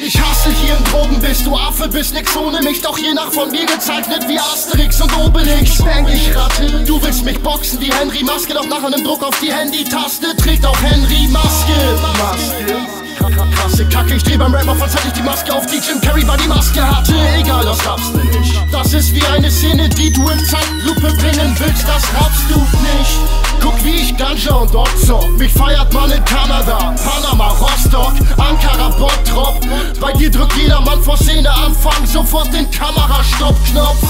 Ich hasse hier im Drogen, bist du Affe, bist nix ohne mich, doch je nach von mir gezeichnet wie Asterix und Obelix. Bang, ich Ratte, du willst mich boxen wie Henry Maske, doch nach einem Druck auf die Handy-Taste trägt auch Henry Maske. Krasse Kacke, ich dreh beim Rap auf, als hätte ich die Maske auf, die Jim Carrey war die Maske hatte. Egal, das raffst du nicht. Das ist wie eine Szene, die du in Zeitlupe bringen willst, das raffst du nicht. Guck, wie ich Ganja und Oxo, mich feiert man in Kanada, Panama, Rostock, Ankara, Bottrop. Bei dir drückt jedermann vor Szene Anfang sofort den Kamerastopp-Knopf.